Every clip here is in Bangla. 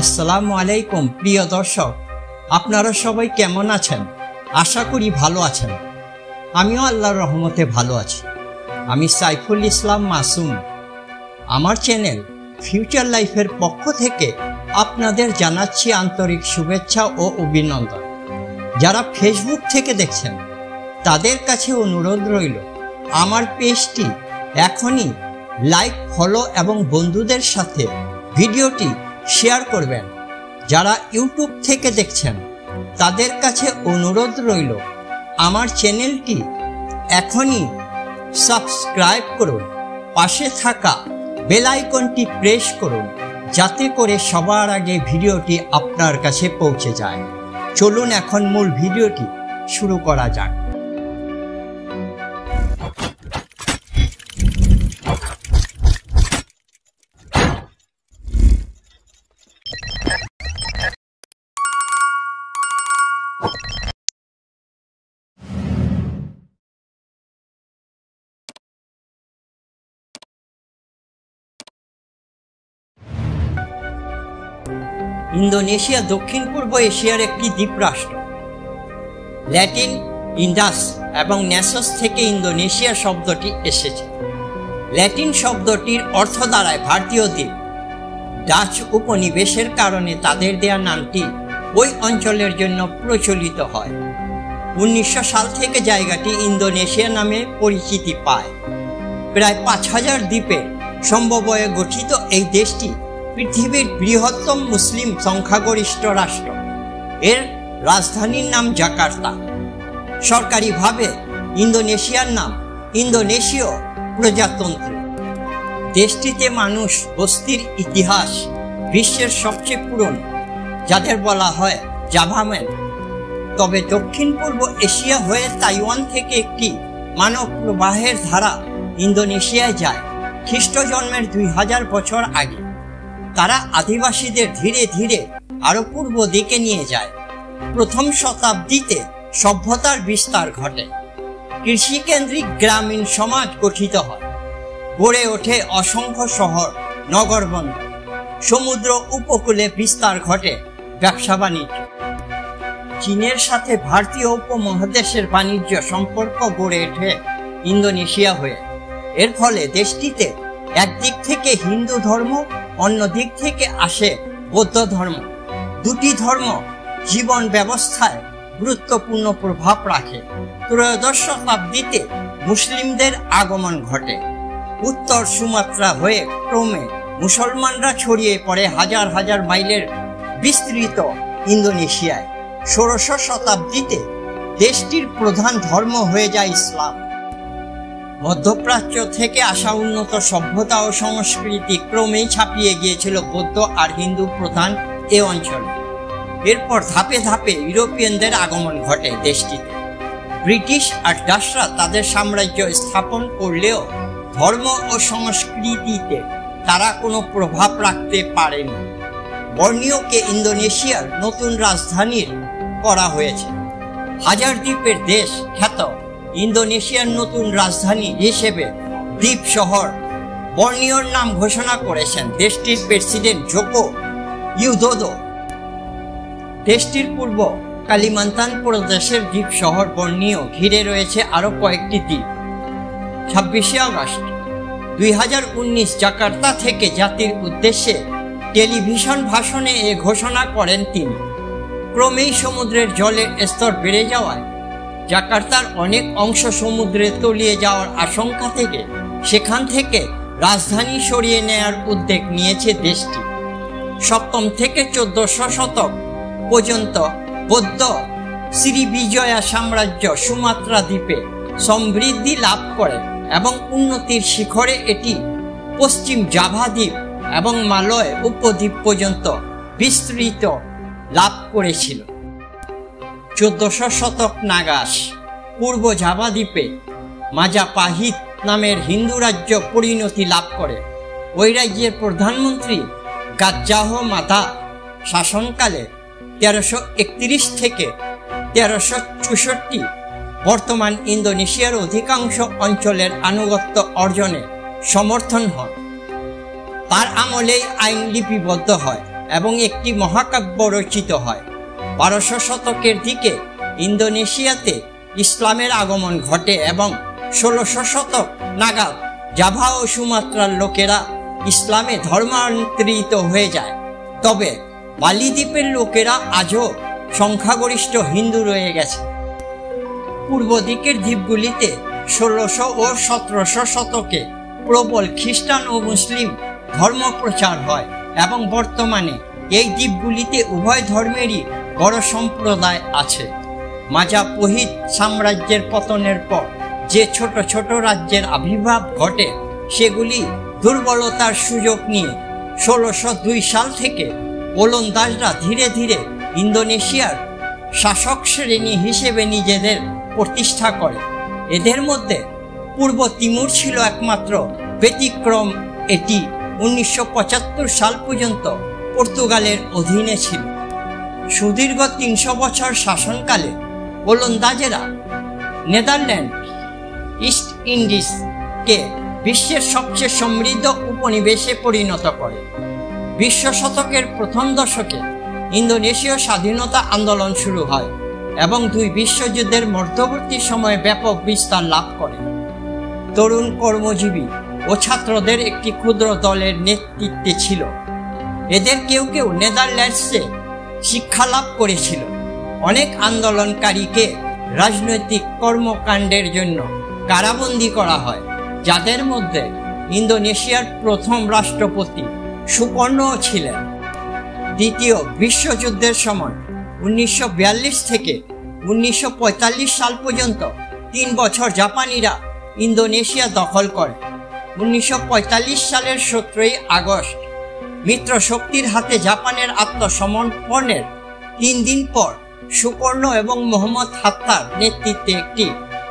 আসসালামু আলাইকুম প্রিয় দর্শক, আপনারা সবাই কেমন আছেন? আশা করি ভালো আছেন। আমিও আল্লাহর রহমতে ভালো আছি। আমি সাইফুল ইসলাম মাসুম। আমার চ্যানেল ফিউচার লাইফের পক্ষ থেকে আপনাদের জানাচ্ছি আন্তরিক শুভেচ্ছা ও অভিনন্দন। যারা ফেসবুক থেকে দেখছেন তাদের কাছে অনুরোধ রইল, আমার পেজটি এখনই লাইক, ফলো এবং বন্ধুদের সাথে ভিডিওটি শেয়ার করবেন। যারা ইউটিউব থেকে দেখছেন তাদের কাছে অনুরোধ রইল, আমার চ্যানেলটি এখনই সাবস্ক্রাইব করুন, পাশে থাকা বেল আইকনটি প্রেস করুন, যাতে করে সবার আগে ভিডিওটি আপনার কাছে পৌঁছে যায়। চলুন এখন মূল ভিডিওটি শুরু করা যাক। इंडोनेशिया दक्षिण पूर्व एशियार एक द्वीप राष्ट्र। लैटिन इंडास एवं नेसस থেকে इंडोनेशिया शब्दটি এসেছে। लैटिन শব্দটির অর্থ দাঁড়ায় ভারতীয় দ্বীপ। ডাচ উপনিবেশের কারণে তাদের দেয়া নামটি ওই অঞ্চলের জন্য প্রচলিত হয়। ১৯০০ সাল থেকে জায়গাটি ইন্দোনেশিয়া নামে পরিচিতি পায়। প্রায় ৫০০০ দ্বীপে সমন্বয়ে গঠিত এই দেশটি পৃথিবীর বৃহত্তম মুসলিম সংখ্যাগরিষ্ঠ রাষ্ট্র। এর রাজধানীর নাম জাকার্তা। সরকারিভাবে ইন্দোনেশিয়ার নাম ইন্দোনেশীয় প্রজাতন্ত্র। দেশটিতে মানুষ বস্তির ইতিহাস বিশ্বের সবচেয়ে পুরনো, যাদের বলা হয় জাভাম্যান। তবে দক্ষিণ পূর্ব এশিয়া হয়ে তাইওয়ান থেকে একটি মানব প্রবাহের ধারা ইন্দোনেশিয়ায় যায় খ্রিস্টজন্মের ২০০০ বছর আগে। তারা আদিবাসীদের ধীরে ধীরে আরো পূর্ব দিকে নিয়ে যায়। প্রথম শতাব্দীতে সভ্যতার বিস্তার ঘটে। কৃষিকেন্দ্রিক গ্রামীণ সমাজ গঠিত হয়। গড়ে ওঠে অসংখ্য শহর, নগরবন্দর। সমুদ্র উপকূলে বিস্তার ঘটে ব্যবসা বাণিজ্য। চীনের সাথে ভারতীয় উপমহাদেশের বাণিজ্য সম্পর্ক গড়ে ওঠে ইন্দোনেশিয়া হয়ে। এর ফলে দেশটিতে একদিক থেকে হিন্দু ধর্ম, অন্য দিক থেকে আসে বৌদ্ধ ধর্ম। দুটি ধর্ম জীবন ব্যবস্থায় গুরুত্বপূর্ণ প্রভাব রাখে। ত্রয়োদশ শতাব্দীতে মুসলিমদের আগমন ঘটে। উত্তর সুমাত্রা হয়ে ক্রমে মুসলমানরা ছড়িয়ে পড়ে হাজার হাজার মাইলের বিস্তৃত ইন্দোনেশিয়ায়। ষোড়শ শতাব্দীতে দেশটির প্রধান ধর্ম হয়ে যায় ইসলাম। মধ্যপ্রাচ্য থেকে আসা উন্নত সভ্যতা ও সংস্কৃতি ক্রমেই ছাপিয়ে গিয়েছিল বৌদ্ধ আর হিন্দু প্রধান এ অঞ্চলে। এরপর ধাপে ধাপে ইউরোপিয়ানদের আগমন ঘটে দেশটিতে। ব্রিটিশ আর ডাচরা তাদের সাম্রাজ্য স্থাপন করলেও ধর্ম ও সংস্কৃতিতে তারা কোনো প্রভাব রাখতে পারেনি। বর্নিওকে ইন্দোনেশিয়ার নতুন রাজধানীর করা হয়েছে। হাজার দ্বীপের দেশ খ্যাত ইন্দোনেশিয়ার নতুন রাজধানী হিসেবে দ্বীপ শহর বর্নিওর নাম ঘোষণা করেছেন দেশটির প্রেসিডেন্ট জোকো উইদোদো। দেশটির পূর্ব কালিমান্তান প্রদেশের দ্বীপ শহর বর্নিও ঘিরে রয়েছে আরও কয়েকটি দ্বীপ। 26 আগস্ট ২০১৯ জাকার্তা থেকে জাতির উদ্দেশ্যে টেলিভিশন ভাষণে এ ঘোষণা করেন তিনি। ক্রমেই সমুদ্রের জলের স্তর বেড়ে যাওয়ায় জাকার্তার অনেক অংশ সমুদ্রে তলিয়ে যাওয়ার আশঙ্কা থেকে সেখান থেকে রাজধানী সরিয়ে নেয়ার উদ্যোগ নিয়েছে দেশটি। 7ম থেকে 14শ শতক পর্যন্ত বৌদ্ধ শ্রী বিজয়া সাম্রাজ্য সুমাত্রা দ্বীপে সমৃদ্ধি লাভ করে এবং উন্নতির শিখরে এটি পশ্চিম জাভা দ্বীপ এবং মালয় উপদ্বীপ পর্যন্ত বিস্তৃত লাভ করেছিল। 14শ শতক নাগাস পূর্ব জাভা দ্বীপে মাজাপাহিত নামের হিন্দু রাজ্য পরিণতি লাভ করে। ওই রাজ্যের প্রধানমন্ত্রী গাজ্জাহ মাতা শাসনকালে 1331 থেকে 1364 বর্তমান ইন্দোনেশিয়ার অধিকাংশ অঞ্চলের আনুগত্য অর্জনে সমর্থন হন। তার আমলেই আইন লিপিবদ্ধ হয়। এবং একটি মহাকাব্য রচিত হয়। ১২শ শতকের দিকে ইন্দোনেশিয়াতে ইসলামের আগমন ঘটে এবং ১৬শ শতক নাগাদ জাভা ও সুমাত্রার লোকেরা ইসলামে ধর্মান্তরিত হয়ে যায়। তবে বালি দ্বীপের লোকেরা আজও সংখ্যাগরিষ্ঠ হিন্দু রয়ে গেছে। পূর্ব দিকের দ্বীপগুলিতে ১৬শ ও ১৭শ শতকে প্রবল খ্রিস্টান ও মুসলিম ধর্ম প্রচার হয় এবং বর্তমানে এই দ্বীপগুলিতে উভয় ধর্মেরই বড় সম্প্রদায় আছে। মাজাপহিত সাম্রাজ্যের পতনের পর যে ছোট ছোট রাজ্যের আবির্ভাব ঘটে সেগুলি দুর্বলতার সুযোগ নিয়ে ১৬০২ সাল থেকে ওলন্দাজরা ধীরে ধীরে ইন্দোনেশিয়ার শাসক শ্রেণী হিসেবে নিজেদের প্রতিষ্ঠা করে। এদের মধ্যে পূর্ব তিমুর ছিল একমাত্র ব্যতিক্রম। এটি ১৯৭৫ সাল পর্যন্ত পর্তুগালের অধীনে ছিল। সুদীর্ঘ ৩০০ বছর শাসনকালে ওলন্দাজেরা নেদারল্যান্ড ইস্ট ইন্ডিজকে বিশ্বের সবচেয়ে সমৃদ্ধ উপনিবেশে পরিণত করে। ২০শ শতকের প্রথম দশকে ইন্দোনেশীয় স্বাধীনতা আন্দোলন শুরু হয় এবং ২ বিশ্বযুদ্ধের মধ্যবর্তী সময়ে ব্যাপক বিস্তার লাভ করে। তরুণ কর্মজীবী ও ছাত্রদের একটি ক্ষুদ্র দলের নেতৃত্বে ছিল। এদের কেউ কেউ নেদারল্যান্ডসে শিক্ষালাভ করেছিল। অনেক আন্দোলনকারীকে রাজনৈতিক কর্মকাণ্ডের জন্য কারাবন্দী করা হয়, যাদের মধ্যে ইন্দোনেশিয়ার প্রথম রাষ্ট্রপতি সুকর্ণও ছিলেন। দ্বিতীয় বিশ্বযুদ্ধের সময় ১৯৪২ থেকে ১৯৪৫ সাল পর্যন্ত ৩ বছর জাপানিরা ইন্দোনেশিয়া দখল করে। ১৯৪৫ সালের ১৭ই আগস্ট মিত্র শক্তির হাতে জাপানের আত্মসমর্পণের ৩ দিন পর সুকর্ণ এবং মোহাম্মদ হাত্তার নেতৃত্বে একটি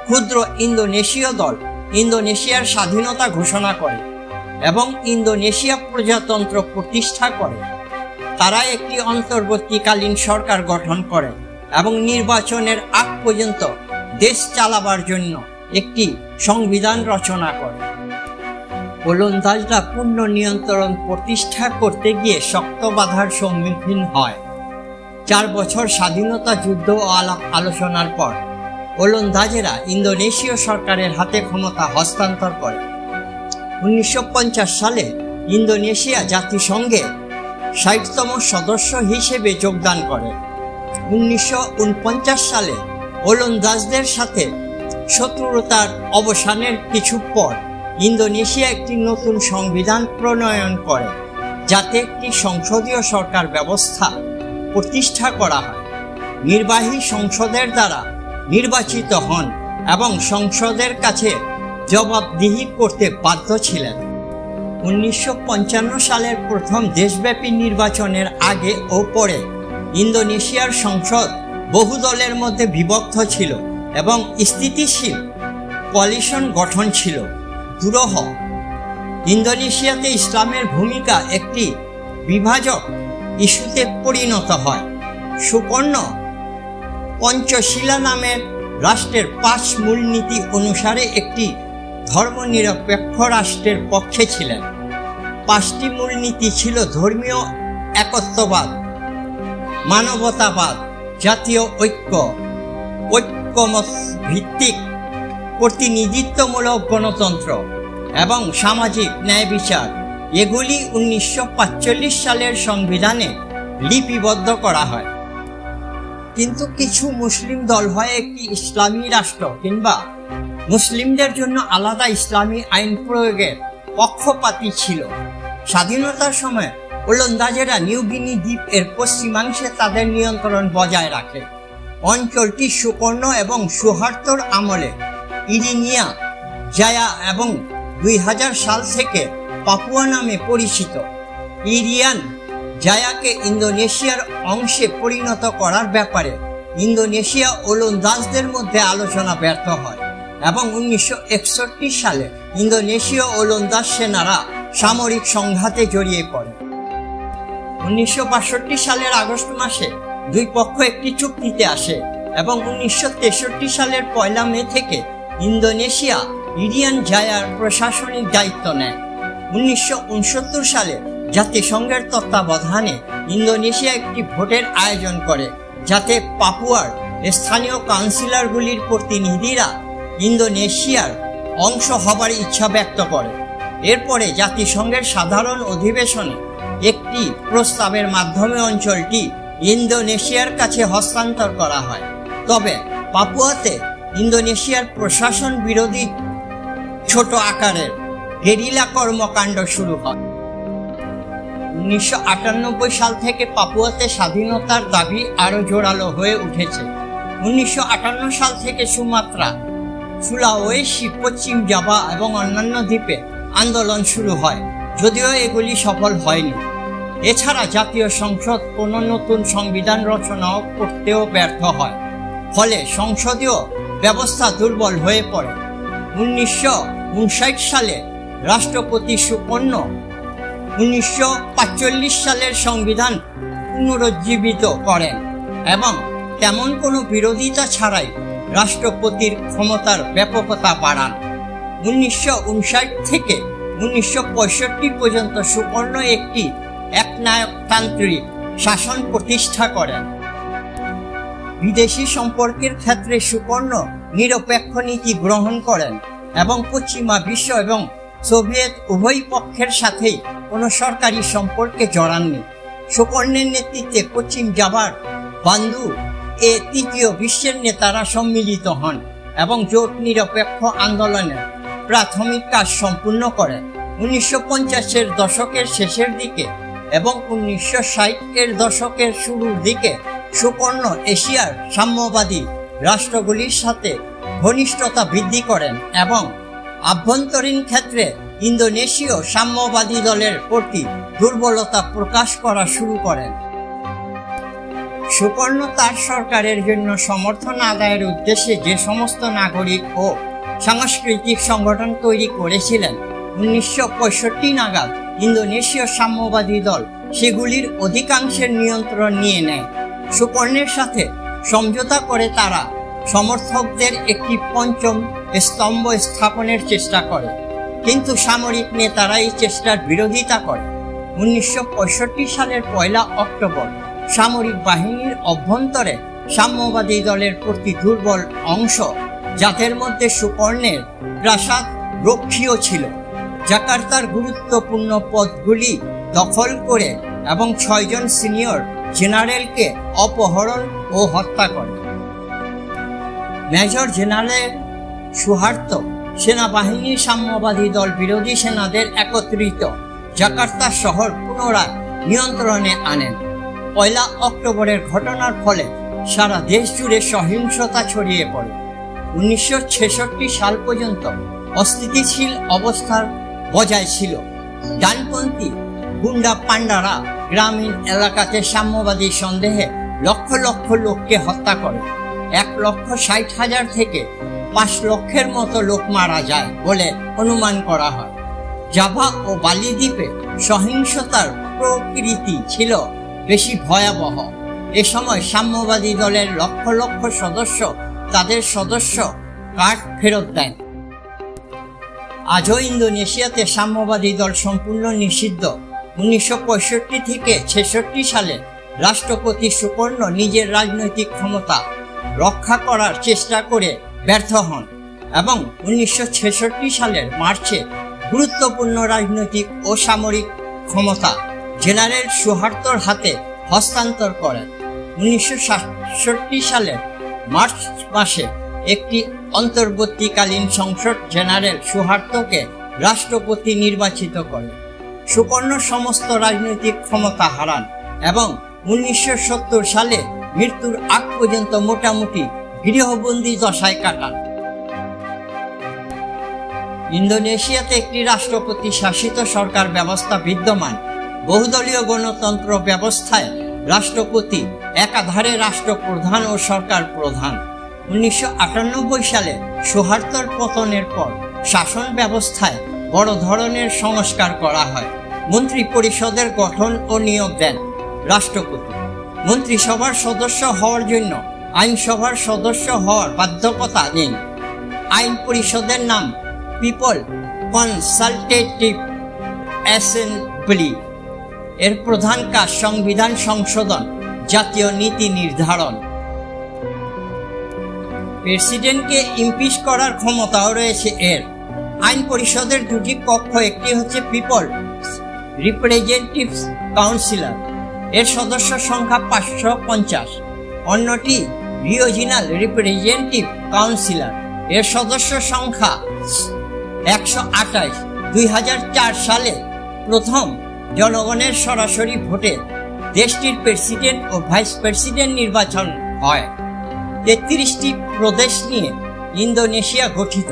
ক্ষুদ্র ইন্দোনেশীয় দল ইন্দোনেশিয়ার স্বাধীনতা ঘোষণা করে এবং ইন্দোনেশিয়া প্রজাতন্ত্র প্রতিষ্ঠা করে। তারা একটি অন্তর্বর্তীকালীন সরকার গঠন করে এবং নির্বাচনের আগ পর্যন্ত দেশ চালাবার জন্য একটি সংবিধান রচনা করে। ওলন্দাজরা পূর্ণ নিয়ন্ত্রণ প্রতিষ্ঠা করতে গিয়ে শক্ত বাধার সম্মুখীন হয়। ৪ বছর স্বাধীনতা যুদ্ধ ও আলাপ আলোচনার পর ওলন্দাজেরা ইন্দোনেশীয় সরকারের হাতে ক্ষমতা হস্তান্তর করে। ১৯৫০ সালে ইন্দোনেশিয়া জাতিসংঘে ৬০তম সদস্য হিসেবে যোগদান করে। ১৯৪৯ সালে ওলন্দাজদের সাথে শত্রুতার অবসানের কিছু পর ইন্দোনেশিয়া একটি নতুন সংবিধান প্রণয়ন করে, যাতে একটি সংসদীয় সরকার ব্যবস্থা প্রতিষ্ঠা করা হয়। নির্বাহী সংসদের দ্বারা নির্বাচিত হন এবং সংসদের কাছে জবাবদিহি করতে বাধ্য ছিলেন। ১৯৫৫ সালের প্রথম দেশব্যাপী নির্বাচনের আগে ও পরে ইন্দোনেশিয়ার সংসদ বহু দলের মধ্যে বিভক্ত ছিল এবং স্থিতিশীল কোয়ালিশন গঠন ছিল দুরূহ। ইন্দোনেশিয়াতে ইসলামের ভূমিকা একটি বিভাজক ইস্যুতে পরিণত হয়। সুকর্ণ পঞ্চশীলা নামের রাষ্ট্রের 5 মূলনীতি অনুসারে একটি ধর্মনিরপেক্ষ রাষ্ট্রের পক্ষে ছিলেন। 5টি মূলনীতি ছিল ধর্মীয় একত্ববাদ, মানবতাবাদ, জাতীয় ঐক্য, ঐক্যমত ভিত্তিক প্রতিনিধিত্বমূলক গণতন্ত্র এবং সামাজিক ন্যায় বিচার। এগুলি ১৯৪৫ সালের সংবিধানে লিপিবদ্ধ করা হয়। কিন্তু কিছু মুসলিম দল হয় একটি ইসলামী রাষ্ট্র কিংবা মুসলিমদের জন্য আলাদা ইসলামী আইন প্রয়োগের পক্ষপাতী ছিল। স্বাধীনতার সময় ওলন্দাজেরা নিউগিনি দ্বীপ এর পশ্চিমাংশে তাদের নিয়ন্ত্রণ বজায় রাখে। অঞ্চলটি সুকর্ণ এবং সুহার্তোর আমলে ইরিনিয়া, জায়া এবং ২০০০ সাল থেকে পাপুয়া নামে পরিচিত। ইরিয়ান জায়াকে ইন্দোনেশিয়ার অংশে পরিণত করার ব্যাপারে ইন্দোনেশিয়া ওলন্দাজদের মধ্যে আলোচনা ব্যর্থ হয় এবং ১৯৬১ সালে ইন্দোনেশীয় ওলন্দাজ সেনারা সামরিক সংঘাতে জড়িয়ে পড়ে। ১৯৬২ সালের আগস্ট মাসে 2 পক্ষ একটি চুক্তিতে আসে এবং ১৯৬৩ সালের ১লা মে থেকে ইন্দোনেশিয়া ইরিয়ান জায়ার প্রশাসনিক দায়িত্ব নেয়। ১৯৬৯ সালে জাতিসংঘের তত্ত্বাবধানে ইন্দোনেশিয়া একটি ভোটের আয়োজন করে যাতে পাপুয়ার স্থানীয় কাউন্সিলরগুলির প্রতিনিধিরা ইন্দোনেশিয়ার অংশ হবার ইচ্ছা ব্যক্ত করে। এরপরে জাতিসংঘের সাধারণ অধিবেশনে একটি প্রস্তাবের মাধ্যমে অঞ্চলটি ইন্দোনেশিয়ার কাছে হস্তান্তর করা হয়। তবে পাপুয়াতে ইন্দোনেশিয়ার প্রশাসন বিরোধী ছোট আকারের গেরিলা কর্মকাণ্ড শুরু হয়। 1998 সাল থেকে পাপুয়াতে স্বাধীনতার দাবি আরো জোরালো হয়ে উঠেছে। 1958 সাল থেকে সুমাত্রা, সুলাওয়েশি, পশ্চিম জাভা এবং অন্যান্য দ্বীপে আন্দোলন শুরু হয়, যদিও এগুলি সফল হয়নি। এছাড়া জাতীয় সংসদ কোনো নতুন সংবিধান রচনাও করতেও ব্যর্থ হয়, ফলে সংসদীয় ব্যবস্থা দুর্বল হয়ে পড়ে। 1959 সালে রাষ্ট্রপতি সুকর্ণ 1945 সালের সংবিধান পুনরুজ্জীবিত করেন এবং তেমন কোনো বিরোধিতা ছাড়াই রাষ্ট্রপতির ক্ষমতার ব্যাপকতা বাড়ান। 1959 থেকে 1965 পর্যন্ত সুকর্ণ একটি একনায়কতান্ত্রিক শাসন প্রতিষ্ঠা করেন। বিদেশি সম্পর্কের ক্ষেত্রে সুকর্ণ নিরপেক্ষ নীতি গ্রহণ করেন এবং পশ্চিমা বিশ্ব এবং সোভিয়েত উভয় পক্ষের সাথেই কোনো সরকারি সম্পর্কে জড়াননি। সুকর্ণের নেতৃত্বে পশ্চিম জাভার বান্দু এ তৃতীয় বিশ্বের নেতারা সম্মিলিত হন এবং জোট নিরপেক্ষ আন্দোলনের প্রাথমিক কাজ সম্পূর্ণ করেন। 1950-এর দশকের শেষের দিকে এবং 1960-এর দশকের শুরুর দিকে সুকর্ণ এশিয়ার সাম্যবাদী রাষ্ট্রগুলির সাথে ঘনিষ্ঠতা বৃদ্ধি করেন এবং আভ্যন্তরীণ ক্ষেত্রে ইন্দোনেশীয় সাম্যবাদী দলের প্রতি দুর্বলতা প্রকাশ করা শুরু করেন। সুকর্ণ তার সরকারের জন্য সমর্থন আদায়ের উদ্দেশ্যে যে সমস্ত নাগরিক ও সাংস্কৃতিক সংগঠন তৈরি করেছিলেন, 1965 নাগাদ ইন্দোনেশীয় সাম্যবাদী দল সেগুলির অধিকাংশের নিয়ন্ত্রণ নিয়ে নেয়। সুকর্ণের সাথে সমঝোতা করে তারা সমর্থকদের একটি পঞ্চম স্তম্ভ স্থাপনের চেষ্টা করে, কিন্তু সামরিক নেতারা এই চেষ্টার বিরোধিতা করে। 1965 সালের 1 অক্টোবর সামরিক বাহিনীর অভ্যন্তরে সাম্যবাদী দলের প্রতি দুর্বল অংশ, যাদের মধ্যে সুকর্ণের প্রাসাদ রক্ষীও ছিল, জাকার্তার গুরুত্বপূর্ণ পদগুলি দখল করে এবং 6 জন সিনিয়র জেনারেলকে অপহরণ ও হত্যা করে। মেজর জেনারেল সুহার্তো সেনাবাহিনীর সাম্যবাদী দল বিরোধী সেনাদের একত্রিত জাকার্তা শহর পুনরায় নিয়ন্ত্রণে আনেন। 1 অক্টোবরের ঘটনার ফলে সারা দেশ জুড়ে সহিংসতা ছড়িয়ে পড়ে। 1966 সাল পর্যন্ত অস্থিতিশীল অবস্থার বজায় ছিল। ডানপন্থী গুন্ডা পান্ডারা গ্রামীণ এলাকাতে সাম্যবাদী সন্দেহে লক্ষ লক্ষ লোককে হত্যা করে। 1,60,000 থেকে 5 লক্ষের মতো লোক মারা যায় বলে অনুমান করা হয়। জাভা ও বালি দ্বীপে সহিংসতার প্রকৃতি ছিল বেশি ভয়াবহ। এ সময় সাম্যবাদী দলের লক্ষ লক্ষ সদস্য তাদের সদস্য কার্ড ফেরত দেন। আজও ইন্দোনেশিয়াতে সাম্যবাদী দল সম্পূর্ণ নিষিদ্ধ। 1965 থেকে 1966 সালে রাষ্ট্রপতি সুকর্ণ নিজের রাজনৈতিক ক্ষমতা রক্ষা করার চেষ্টা করে ব্যর্থ হন এবং 1966 সালের মার্চে গুরুত্বপূর্ণ রাজনৈতিক ও সামরিক ক্ষমতা জেনারেল সুহার্তোর হাতে হস্তান্তর করেন। 1967 সালের মার্চ মাসে একটি অন্তর্বর্তীকালীন সংসদ জেনারেল সুহার্তোকে রাষ্ট্রপতি নির্বাচিত করে। সুকর্ণ সমস্ত রাজনৈতিক ক্ষমতা হারান এবং 1970 সালে মৃত্যুর আগ পর্যন্ত মোটামুটি গৃহবন্দী দশায় কাটান। ইন্দোনেশিয়াতে একটি রাষ্ট্রপতি শাসিত সরকার ব্যবস্থা বিদ্যমান। বহুদলীয় গণতন্ত্র ব্যবস্থায় রাষ্ট্রপতি একাধারে রাষ্ট্রপ্রধান ও সরকার প্রধান। 1998 সালে সুহার্তোর পতনের পর শাসন ব্যবস্থায় বড় ধরনের সংস্কার করা হয়। মন্ত্রী পরিষদের গঠন ও নিয়োগ দেন রাষ্ট্রপতি। মন্ত্রিসভার সদস্য হওয়ার জন্য আইনসভার সদস্য হওয়ার বাধ্যকতা নেই। আইন পরিষদের নাম পিপল কনসালটেটিভ অ্যাসেম্বলি। एर प्रधान काज संविधान संशोधन जातीय नीति निर्धारण प्रेसिडेंट के इम्पिच करार क्षमताओ रयेछे एर आईन परिषदेर दुटी कक्ष एकटी होच्छे पिपल रिप्रेजेंटेटिव्स काउंसिलर एर सदस्य संख्या 550 अन्यटी रिजनल रिप्रेजेंटेटिव काउंसिलर एर सदस्य संख्या 128 2004 साले प्रथम जनगणेर सरासरि भोटे देशटिर प्रेसिडेंट और भाइस प्रेसिडेंट निर्वाचन हय 33टी प्रदेश निये इंदोनेशिया गठित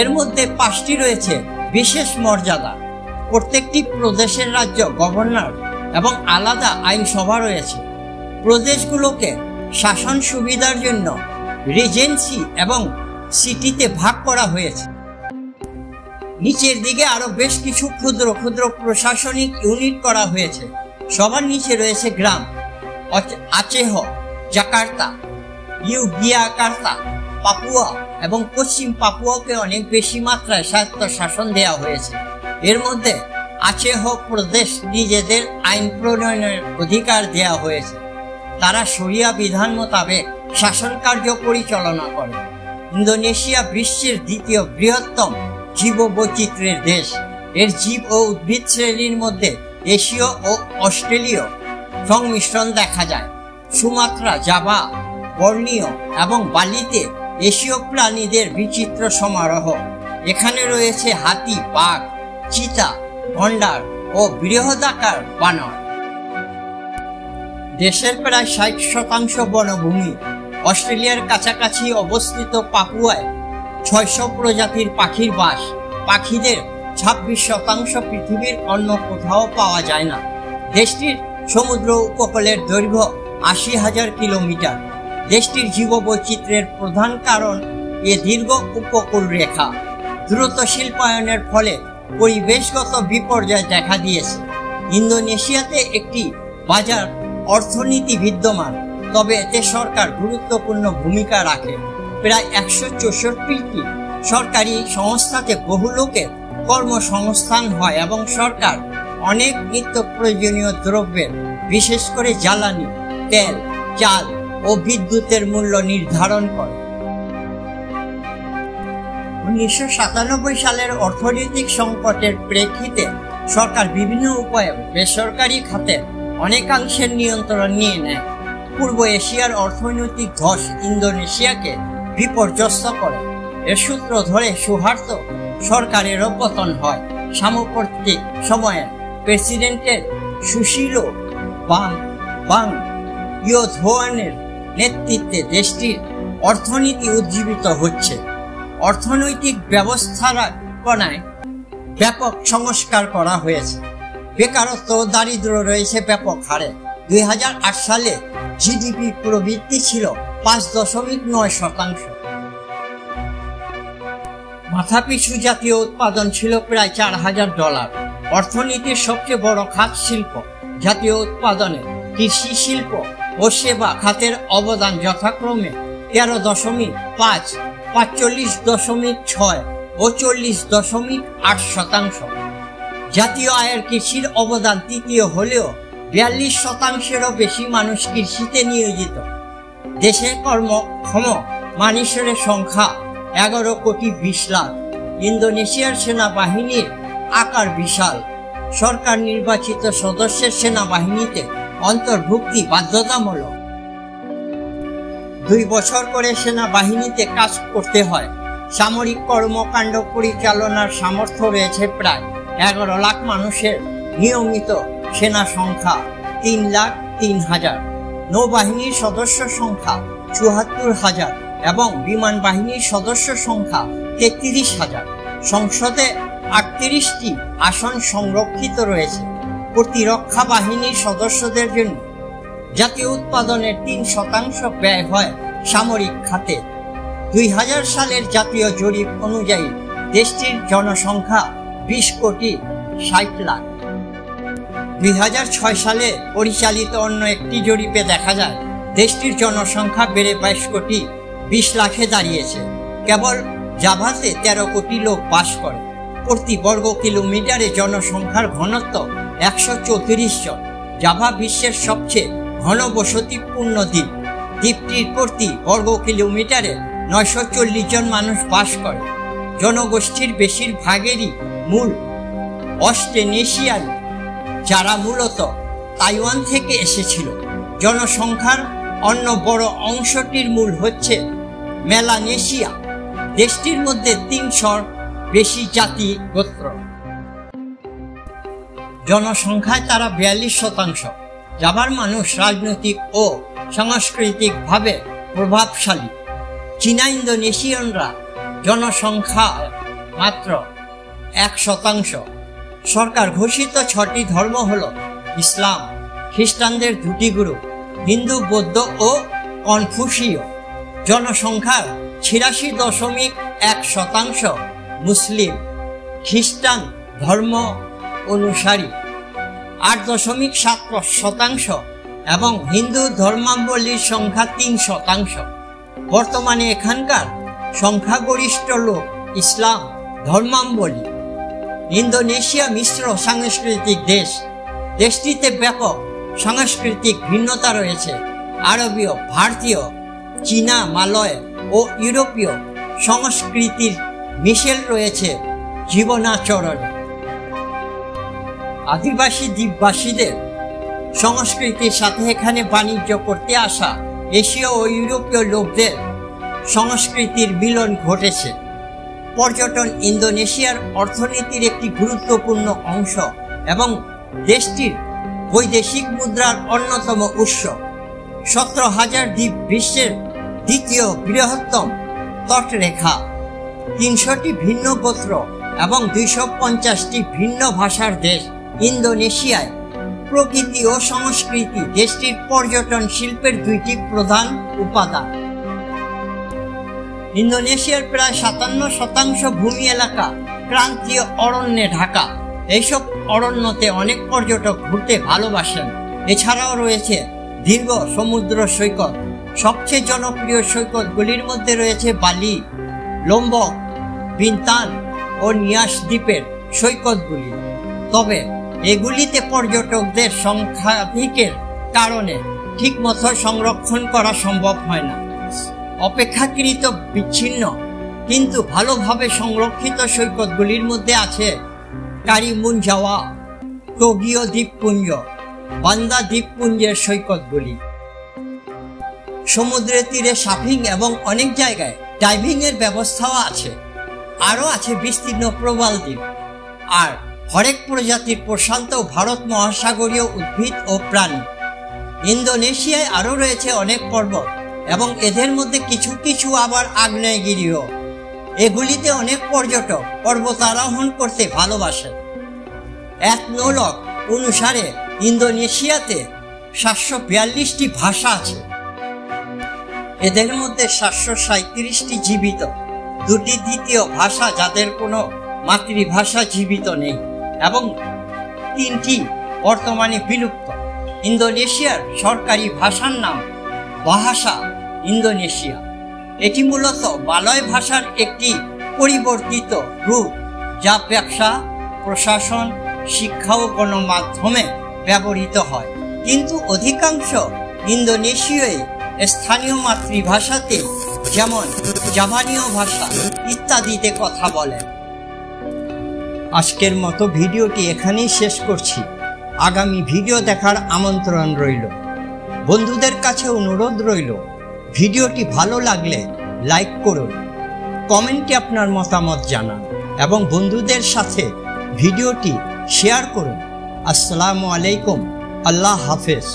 एर मध्ये 5टी रयेछे विशेष मर्यादा प्रत्येकटी प्रदेशेर राज्य गवर्नर एवं आलादा आईनसभा रयेछे प्रदेशगुलोके शासन सुविधार जन्य रेजेंसि एवं सिटीते भाग करा हयेछे नीचे दिखे आरो बेश किछु क्षुद्र क्षुद्र प्रशासनिक यूनिट करा हुए छे सबार नीचे रयेछे ग्राम आचेह जकार्ता इउबियाकार्ता पापुआ एवं पश्चिम पापुआ के अनेक बेशी मात्राय स्वायत्त शासन देया हुए एर मध्य आचेह प्रदेश निजेदेर आईन प्रणयनेर अधिकार देया हुए तारा शरिया विधान मोताबेक शासन कार्य परिचालना करे इंदोनेशिया विश्वेर द्वितीय बृहत्तम जीव वैचित्र्य देश एर जीव और उद्भिद श्रेणीर मध्य एशिया और अस्ट्रेलिया संमिश्रण देखा जाए सुमात्रा जावा बर्नियो एवं बालीते एशिया प्राणीदेर विचित्र समारोह एखाने रयेछे हाथी बाघ चीता गंडार और बृहदाकार बानर देशेर प्राय 60% बनभूमि अस्ट्रेलियार काछाकाछि अवस्थित पापुआय 600 प्रजातिर पाखिर बास पाखिदेर 26% पृथिवीर अन्य कोथाओ पावा जाय ना देशटिर समुद्र उपकूलेर दैर्घ्य 80,000 किलोमीटर देशटिर जीव वैचित्र्येर प्रधान कारण ए दीर्घ उपकूल रेखा द्रुत शिल्पायनेर फले परिवेशगत विपर्यय देखा दियेछे इंदोनेशियाते एकटी बाजार अर्थनीति विद्यमान तबे एते सरकार गुरुत्वपूर्ण भूमिका राखे प्राय 164टी सरकारी संस्थाते बहु लोकेर कर्मसंस्थान हय एवं सरकार अनेक नित्य प्रयोजनीय द्रव्येर विशेष करे जालानी तेल चाल और विद्युतेर मूल्य निर्धारण करे 1997 सालेर अर्थनैतिक संकटेर प्रेक्षिते सरकार विभिन्न उपाये बेसरकारी खाते अनेकांशेर नियंत्रण निये नेय पूर्व एशियार अर्थनैतिक धस इंदोनेशियाके विपर्यस्त करे एर सूत्र धरे सौहार्द सरकारेर पतन हय साम्प्रतिक समये प्रेसिडेंटेर सुशीलो बांग्योदोआनेर नेतृत्वे देशटिर अर्थनीति उज्जीवित होच्छे अर्थनैतिक व्यवस्थापनाय व्यापक संस्कार करा हयेछे बेकारत्व और दारिद्र्य रयेछे व्यापक हारे 2008 साले जीडीपी प्रवृत्ति छिलो 5.9% माथापिछु जातीय उत्पादन छिलो प्राय $4000 अर्थनीतिर सबचेये बड़ खात शिल्प जातीय उत्पादने कृषि शिल्प और सेवा खातेर अवदान यथाक्रमे 13.5 45.6 और 40.8% जातीय आयेर कृषिर अवदान तृतीय हलेओ 42% बेशी मानुष कृषिते नियोजित देशे कर्मक्षम मानुषेर संख्या 11 कोटी 20 लाख इंदोनेशियार सेनाबाहिनीर आकार विशाल सरकार निर्वाचित सदस्येर सेनाबाहिनीते अंतर्भुक्ति बाध्यतामूलक 2 बछर करे सेनाबाहिनीते काज करते हय सामरिक कर्मकांड परिचालनार सामर्थ्य रयेछे प्राय 11 लाख मानुषेर नियमित सेना संख्या 3,03,000 नौबाहिनीर सदस्य संख्या 74,000 एवं विमान बाहिनीर सदस्य संख्या 33,000 संसदे 38टी आसन संरक्षित रयेछे प्रतिरक्षा बाहिनीर सदस्यदेर जन्य जातीय उत्पादनेर 3% व्यय हय सामरिक खाते 2000 सालेर जातीय जरिप अनुयायी देशटिर जनसंख्या 20 कोटी 60 लाख 2006 साले परिचालित अन्य एकटी जरिपे देखा जाय देशटिर जनसंख्या बेड़े 22 कोटी 20 लाखे दाड़ियेछे केवल जाभाते 13 कोटी लोक बास करे प्रति वर्ग किलोमीटारे जनसंख्यार घनत्व 134 जन। जाभा विश्वेर सबचेये घन बसतिपूर्ण द्वीप। द्वीपटिर प्रति वर्ग किलोमीटारे 940 जन मानुष बास करे। जनगोष्ठीर बेशिरभागेरई मूल अस्ट्रेनेशियाई जारा मूलत ताइवान थेके एसेछिलो। जनसंख्यार अन्य बड़ अंशटिर मूल होच्छे मेलानेशिया। देशटिर मध्य 300 बेशी जाति गोत्र। जनसंख्याय तारा 42%। जाभार मानुष राजनैतिक और सांस्कृतिक भावे प्रभावशाली। चीना इंडोनेशियानरा जनसंख्याय मात्र 1%। सरकार घोषित 6टी धर्म हलो इस्लाम, ख्रिस्टानदेर 2टी ग्रुप, हिंदू, बौद्ध और कन्फुसियो। जनसंख्यार 86.1% मुस्लिम ख्रिस्टान धर्म अनुसारी, 8.7% एवं हिंदू धर्मावलम्बीर संख्या 3%। बर्तमाने एखानकार संख्यागरिष्ठ लोक इस्लाम धर्मावलम्बी। इंडोनेशिया मिश्र सांस्कृतिक देश। देशटीते व्यापक सांस्कृतिक भिन्नता रयेछे। आरबीय, भारतीय, चीना, मालय और यूरोपीय संस्कृतिर मिशेल रयेछे जीवनाचरणे। आदिवासी द्वीपवासीदेर संस्कृतिर साथे एखाने बाणिज्य करते आसा एशिया और यूरोपीय लोकदेर संस्कृतिर मिलन घटेछे। पर्यटन इंडोनेशियार अर्थनीतिर एक गुरुत्वपूर्ण अंश एवं देशटिर वैदेशिक मुद्रार अन्यतम उत्स। 17,000 द्वीप विश्वेर द्वितीय बृहत्तम तटरेखा। 300टी भिन्न गोत्र एवं 250टी भिन्न भाषार देश इंडोनेशियाय। प्रकृति और संस्कृति देशटिर पर्यटन शिल्पेर 2टी प्रधान उपादान। इंडोनेशियार प्राय 57% भूमि एलाका क्रांतीय अरण्ये ढाका। एसब अरण्यते अनेक पर्यटक घुरते भालोबासेन। एछाड़ाओ रयेछे दीर्घ समुद्र सैकत। सबचेये जनप्रिय सैकतगुलिर मध्ये रयेछे बाली, लोम्बक, बिंतान और नियास द्वीपेर सैकतगुली। तबे एगुलिते पर्यटकदेर संख्याधिकेर कारणे ठीकमतो संरक्षण करा सम्भव हय ना। अपेक्षाकृत विच्छिन्न किन्तु भालोभावे संरक्षित सैकतगुलिर मध्ये आछे कारिमुन जावा, टोगियो द्वीपपुंज, बांदा द्वीपपुंजेर सैकतगुली। समुद्रे तीरे शाफिंग एवं अनेक जायगाय डाइविंगेर व्यवस्थाओ आछे। आरो आछे विस्तीर्ण प्रबाल द्वीप और हरेक प्रजातिर प्रशांत भारत महासागरीय उद्भिद और प्राणी। इंडोनेशियाय आरो रयेछे अनेक पर्वत एवं एदेर मध्य किछु किछु आबार आग्नेयगिरिओ। एगुलिते अनेक पर्यटक पर्वतारोहण करते भालोबासेन। एथनोलॉग अनुसारे इंडोनेशियाते 742टी भाषा आछे। एदेर मध्य 737टी जीवित, 2टी द्वितीय भाषा जादेर कोनो मातृभाषा जीवित नेई एवं 3टी बर्तमाने विलुप्त। इंडोनेशियार सरकारी भाषार नाम भाषा इंडोनेशिया। एटी मूलत मालय भाषार एकटी परिवर्तित रूप जा व्यवसा, प्रशासन, शिक्षा और गणमाध्यमे व्यवहृत हय। किन्तु अधिकांश इंडोनेशियाय स्थानीय मातृभाषाते जेमन जाभानीय भाषा इत्यादिते कथा बोलेन। आजकेर मतो भिडियोटी एखानेई शेष करछि। आगामी भिडियो देखार आमंत्रण रइल। बंधुदेर काछे अनुरोध रइल, भिडियोटी भालो लागले लाइक करुन, कमेंटे आपनार मतामत जानान एवं बंधुदेर साथे भिडियोटी शेयर करुन। आसलामु आलैकुम, आल्लाह हाफेज।